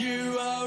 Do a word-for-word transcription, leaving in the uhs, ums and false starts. You are